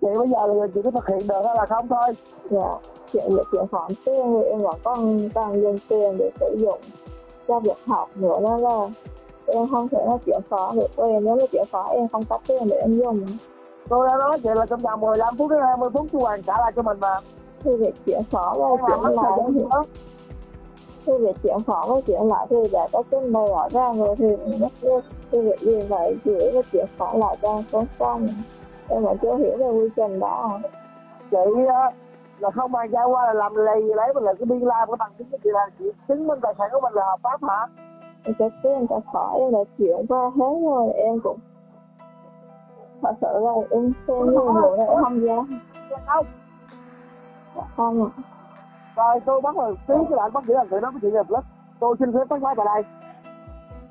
chị bây giờ là chị có thực hiện được hay là không thôi. Dạ, chị hỏi tiền thì em vẫn còn dùng tiền để sử dụng cho việc học nữa, nên là em không thể nói chuyện khó được với em. Nếu nói chuyện khó em không có tiền để em dùng. Tôi đã nói chị là trong vòng 15 phút đến 20 phút chú Hoàng trả lại cho mình mà. Thì việc chuyện khó với chuyện lại nữa. Thì việc chuyện khó với chuyện lại thì đã có cái mời rõ ràng rồi thì rất nhiều. Thì việc gì vậy chị có chuyện khó lại đang sống xong. Em vẫn chưa hiểu về quy trình đó. Chị là không mang ra qua là làm lì gì đấy mà là cái biên lai của bằng chứng của chị là chị chứng minh tài sản của mình là hợp pháp hả? Em sẽ tiền tài khoản em đã chuyển qua hết rồi, em cũng thật sự là em xem nhiều người em không ra. Không. Không ạ. Rồi tôi bắt đầu tí cái đoạn bắt giữ là tụi nó có chuyện gặp lắm. Tôi xin phép tắt máy tại đây.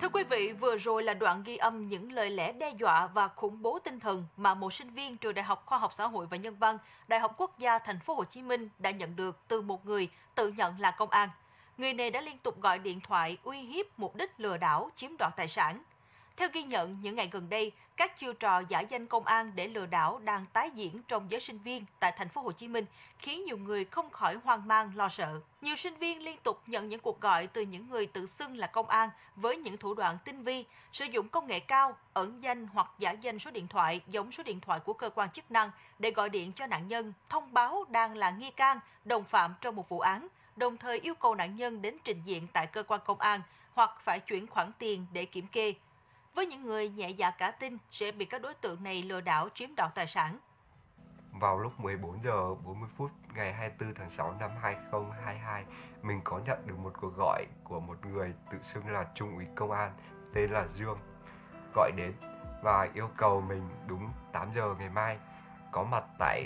Thưa quý vị, vừa rồi là đoạn ghi âm những lời lẽ đe dọa và khủng bố tinh thần mà một sinh viên trường Đại học Khoa học Xã hội và Nhân văn, Đại học Quốc gia Thành phố Hồ Chí Minh đã nhận được từ một người tự nhận là công an. Người này đã liên tục gọi điện thoại uy hiếp mục đích lừa đảo, chiếm đoạt tài sản. Theo ghi nhận, những ngày gần đây, các chiêu trò giả danh công an để lừa đảo đang tái diễn trong giới sinh viên tại thành phố Hồ Chí Minh, khiến nhiều người không khỏi hoang mang lo sợ. Nhiều sinh viên liên tục nhận những cuộc gọi từ những người tự xưng là công an với những thủ đoạn tinh vi, sử dụng công nghệ cao, ẩn danh hoặc giả danh số điện thoại giống số điện thoại của cơ quan chức năng để gọi điện cho nạn nhân, thông báo đang là nghi can, đồng phạm trong một vụ án, đồng thời yêu cầu nạn nhân đến trình diện tại cơ quan công an hoặc phải chuyển khoản tiền để kiểm kê. Với những người nhẹ dạ cả tin sẽ bị các đối tượng này lừa đảo chiếm đoạt tài sản. Vào lúc 14 giờ 40 phút ngày 24 tháng 6 năm 2022, mình có nhận được một cuộc gọi của một người tự xưng là Trung úy Công an tên là Dương gọi đến và yêu cầu mình đúng 8 giờ ngày mai có mặt tại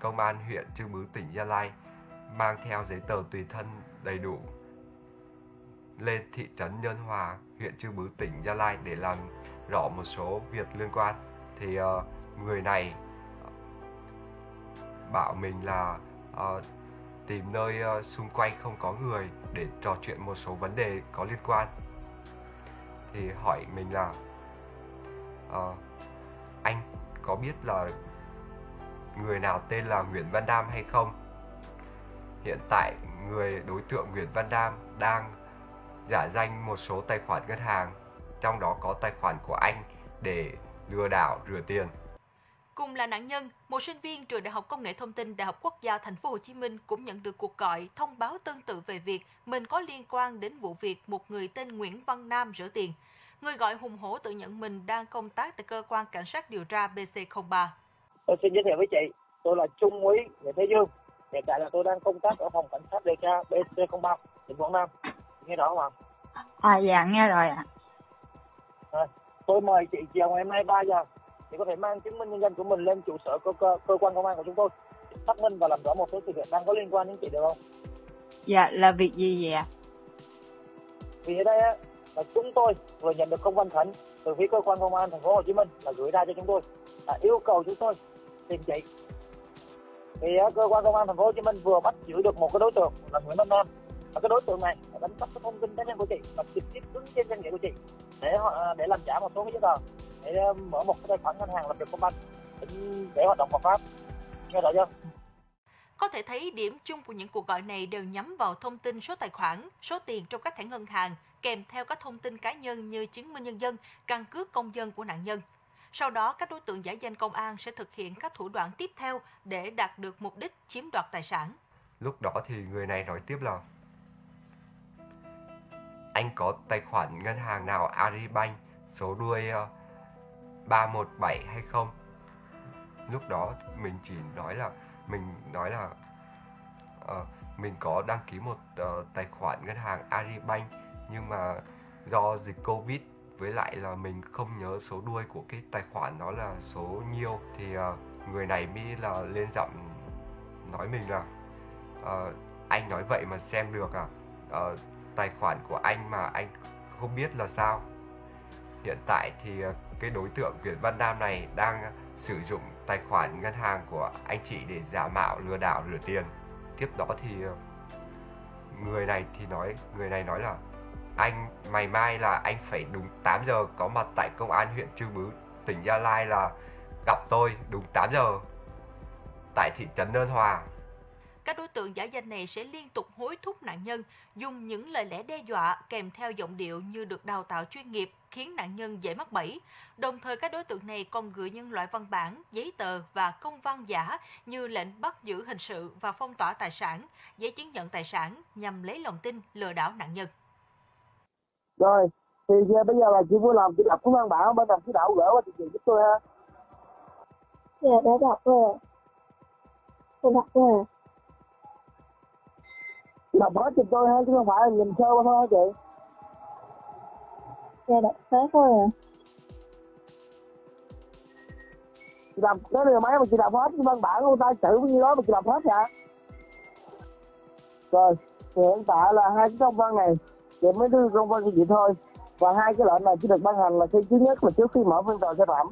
Công an huyện Chư Bứ, tỉnh Gia Lai, mang theo giấy tờ tùy thân đầy đủ lên thị trấn Nhân Hòa, huyện Chư Bứ, tỉnh Gia Lai để làm rõ một số việc liên quan. Thì người này bảo mình là tìm nơi xung quanh không có người để trò chuyện một số vấn đề có liên quan. Thì hỏi mình là anh có biết là người nào tên là Nguyễn Văn Đam hay không? Hiện tại người đối tượng Nguyễn Văn Đam đang giả danh một số tài khoản ngân hàng, trong đó có tài khoản của anh để lừa đảo rửa tiền. Cùng là nạn nhân, một sinh viên trường Đại học Công nghệ Thông tin Đại học Quốc gia Thành phố Hồ Chí Minh cũng nhận được cuộc gọi thông báo tương tự về việc mình có liên quan đến vụ việc một người tên Nguyễn Văn Nam rửa tiền. Người gọi hùng hổ tự nhận mình đang công tác tại cơ quan cảnh sát điều tra BC03. Tôi xin giới thiệu với chị, tôi là Trung úy Nguyễn Thế Dương. Hiện tại là tôi đang công tác ở phòng cảnh sát điều tra BC03 tỉnh Quảng Nam. Nghe rõ không ạ? À dạ nghe rồi ạ. À, tôi mời chị chiều ngày hôm nay 3 giờ chị có thể mang chứng minh nhân dân của mình lên trụ sở cơ quan công an của chúng tôi xác minh và làm rõ một số sự việc đang có liên quan đến chị được không? Dạ là việc gì vậy ạ? Vì ở đây á, là chúng tôi vừa nhận được công văn khẩn từ phía cơ quan công an Thành phố Hồ Chí Minh là gửi ra cho chúng tôi là yêu cầu chúng tôi tìm chị. Thì cơ quan công an Thành phố Hồ Chí Minh vừa bắt giữ được một cái đối tượng là Nguyễn Văn Nam. Và cái đối tượng này đã đánh cắp cái thông tin cá nhân của chị và trực tiếp đứng trên danh nghĩa của chị để làm giả một số cái giấy tờ, để mở một cái tài khoản ngân hàng làm việc công banh để hoạt động hợp pháp. Nghe rõ chưa? Có thể thấy điểm chung của những cuộc gọi này đều nhắm vào thông tin số tài khoản, số tiền trong các thẻ ngân hàng kèm theo các thông tin cá nhân như chứng minh nhân dân, căn cước công dân của nạn nhân. Sau đó, các đối tượng giả danh công an sẽ thực hiện các thủ đoạn tiếp theo để đạt được mục đích chiếm đoạt tài sản. Lúc đó thì người này nói tiếp là anh có tài khoản ngân hàng nào Agribank số đuôi 317 hay không? Lúc đó mình chỉ nói là mình có đăng ký một tài khoản ngân hàng Agribank, nhưng mà do dịch Covid với lại là mình không nhớ số đuôi của cái tài khoản đó là số nhiêu. Thì người này mới là lên giọng nói mình là anh nói vậy mà xem được à? Tài khoản của anh mà anh không biết là sao? Hiện tại thì cái đối tượng Nguyễn Văn Nam này đang sử dụng tài khoản ngân hàng của anh chị để giả mạo lừa đảo rửa tiền. Tiếp đó thì người này nói là anh ngày mai là anh phải đúng 8 giờ có mặt tại công an huyện Chư Bứ, tỉnh Gia Lai là gặp tôi đúng 8 giờ. tại thị trấn Nhân Hòa. Các đối tượng giả danh này sẽ liên tục hối thúc nạn nhân dùng những lời lẽ đe dọa kèm theo giọng điệu như được đào tạo chuyên nghiệp, khiến nạn nhân dễ mắc bẫy. Đồng thời, các đối tượng này còn gửi những loại văn bản, giấy tờ và công văn giả như lệnh bắt giữ hình sự và phong tỏa tài sản, giấy chứng nhận tài sản nhằm lấy lòng tin lừa đảo nạn nhân. Rồi, thì bây giờ là chị vui lòng chị đọc cái văn bản bên làm chỉ đạo gửi qua chị giúp tôi ha. Dạ, để đọc rồi. Tôi đọc rồi. Đọc hết cho tôi ha, chứ không phải nhìn sơ qua thôi hả chị? Dạ, đọc hết thôi à. Chị đọc cái điều máy mà chị đọc hết cái văn bản của ta chữ như đó mà chị đọc hết hả? Rồi, hiện tại là hai cái công văn này chị mới đưa công văn cho chị thôi. Và hai cái lệnh này chỉ được ban hành là khi thứ nhất là trước khi mở phiên tòa sơ thẩm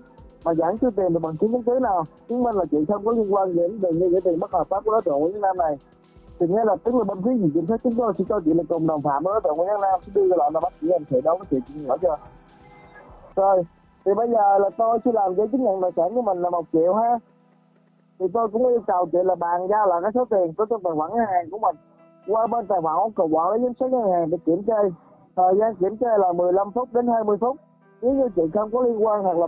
mà vẫn chưa tìm được bằng chứng chứng cứ nào chứng minh là chị không có liên quan đến đường dây tiền bất hợp pháp của đối tượng Nguyễn Văn Nam này. Thì nghĩa là tức là bên phía gì kiểm soát chúng tôi chỉ cho chị là cùng đồng phạm với đối tượng Nguyễn Văn Nam sẽ đưa ra lệnh là bắt chị hành sự đấu với chị hiểu chưa? Rồi thì bây giờ là tôi sẽ làm giấy chứng nhận tài sản của mình là 1 triệu ha. Thì tôi cũng yêu cầu chị là bàn giao lại cái số tiền của trong tài khoản ngân hàng của mình qua bên tài khoản của quản lý giám sát ngân hàng để kiểm tra. Thời gian kiểm tra là 15 phút đến 20 phút. Nếu như chị không có liên quan hoặc là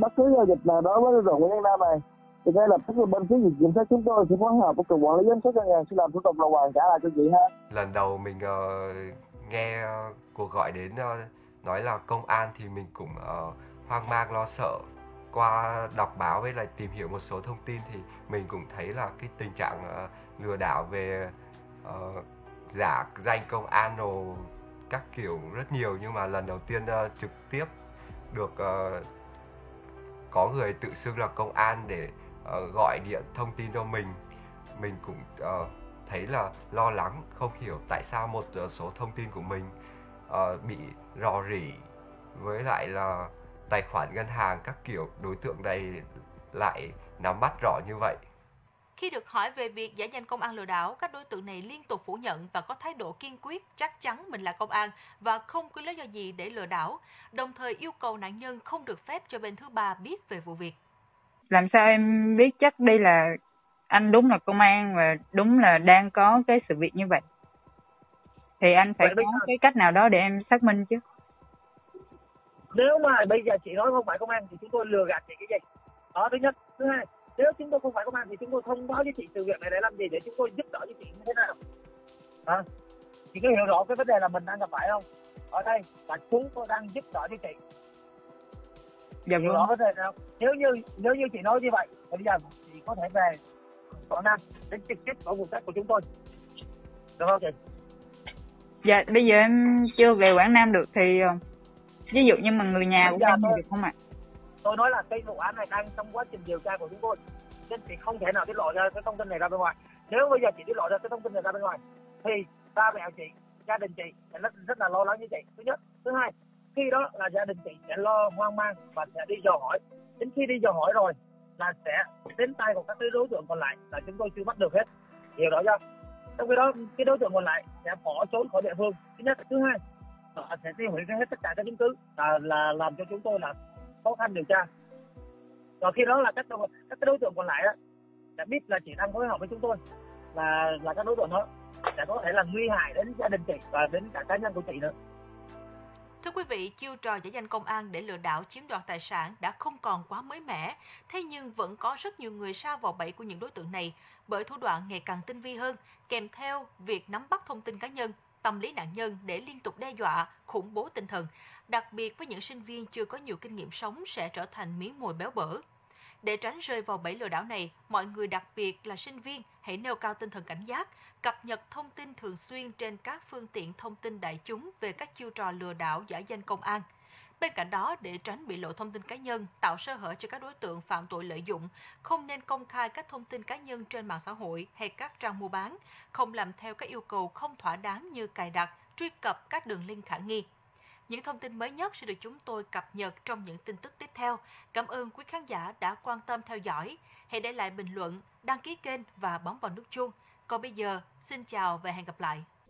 bất cứ giao dịch nào đối với đối tượng Nguyễn Văn Nam này thì ngay lập tức là bên phía kiểm soát chúng tôi sẽ phối hợp với cục quản lý giám sát ngân hàng sẽ làm thủ tục là hoàn trả lại cho chị ha. Lần đầu mình nghe cuộc gọi đến nói là công an thì mình cũng hoang mang lo sợ. Qua đọc báo với lại tìm hiểu một số thông tin thì mình cũng thấy là cái tình trạng lừa đảo về giả danh công an rồi các kiểu rất nhiều, nhưng mà lần đầu tiên trực tiếp được có người tự xưng là công an để gọi điện thông tin cho mình cũng thấy là lo lắng, không hiểu tại sao một số thông tin của mình bị rò rỉ, với lại là tài khoản ngân hàng các kiểu đối tượng này lại nắm bắt rõ như vậy. Khi được hỏi về việc giả danh công an lừa đảo, các đối tượng này liên tục phủ nhận và có thái độ kiên quyết, chắc chắn mình là công an và không có lý do gì để lừa đảo, đồng thời yêu cầu nạn nhân không được phép cho bên thứ ba biết về vụ việc. Làm sao em biết chắc đây là anh đúng là công an và đúng là đang có cái sự việc như vậy? Thì anh phải có cái cách nào đó để em xác minh chứ. Nếu mà bây giờ chị nói không phải công an thì chúng tôi lừa gạt chị cái gì? Đó thứ nhất. Thứ hai, nếu chúng tôi không phải công an thì chúng tôi thông báo với chị sự việc này để làm gì, để chúng tôi giúp đỡ cho chị như thế nào? À, chị có hiểu rõ cái vấn đề là mình đang gặp phải không? Ở đây là chúng tôi đang giúp đỡ cho chị. Dạ vâng. Rõ vấn đề nào? Nếu như chị nói như vậy, thì bây giờ chị có thể về Quảng Nam đến trực tiếp ở vùng đất của chúng tôi, được không chị? Dạ, bây giờ em chưa về Quảng Nam được thì ví dụ như mà người nhà của em được không ạ? Tôi nói là cái vụ án này đang trong quá trình điều tra của chúng tôi, nên chị không thể nào tiết lộ ra cái thông tin này ra bên ngoài. Nếu bây giờ chị tiết lộ ra cái thông tin này ra bên ngoài thì ba mẹ chị, gia đình chị sẽ rất là lo lắng như chị. Thứ nhất, thứ hai, khi đó là gia đình chị sẽ lo hoang mang và sẽ đi dò hỏi. Đến khi đi dò hỏi rồi là sẽ đến tay của các đối tượng còn lại là chúng tôi chưa bắt được hết, hiểu rõ chưa? Trong khi đó cái đối tượng còn lại sẽ bỏ trốn khỏi địa phương. Thứ nhất, thứ hai, họ sẽ tiêu hủy hết tất cả các chứng cứ là làm cho chúng tôi là khó khăn điều tra. Rồi khi đó là các đối tượng còn lại đó đã biết là chị đang phối hợp với chúng tôi, là các đối tượng đó sẽ có thể là nguy hại đến gia đình chị và đến cả cá nhân của chị nữa. Thưa quý vị, chiêu trò giả danh công an để lừa đảo chiếm đoạt tài sản đã không còn quá mới mẻ, thế nhưng vẫn có rất nhiều người sa vào bẫy của những đối tượng này bởi thủ đoạn ngày càng tinh vi hơn, kèm theo việc nắm bắt thông tin cá nhân, tâm lý nạn nhân để liên tục đe dọa, khủng bố tinh thần. Đặc biệt với những sinh viên chưa có nhiều kinh nghiệm sống sẽ trở thành miếng mồi béo bở. Để tránh rơi vào bẫy lừa đảo này, mọi người đặc biệt là sinh viên hãy nêu cao tinh thần cảnh giác, cập nhật thông tin thường xuyên trên các phương tiện thông tin đại chúng về các chiêu trò lừa đảo giả danh công an. Bên cạnh đó, để tránh bị lộ thông tin cá nhân, tạo sơ hở cho các đối tượng phạm tội lợi dụng, không nên công khai các thông tin cá nhân trên mạng xã hội hay các trang mua bán, không làm theo các yêu cầu không thỏa đáng như cài đặt, truy cập các đường link khả nghi. Những thông tin mới nhất sẽ được chúng tôi cập nhật trong những tin tức tiếp theo. Cảm ơn quý khán giả đã quan tâm theo dõi. Hãy để lại bình luận, đăng ký kênh và bấm vào nút chuông. Còn bây giờ, xin chào và hẹn gặp lại!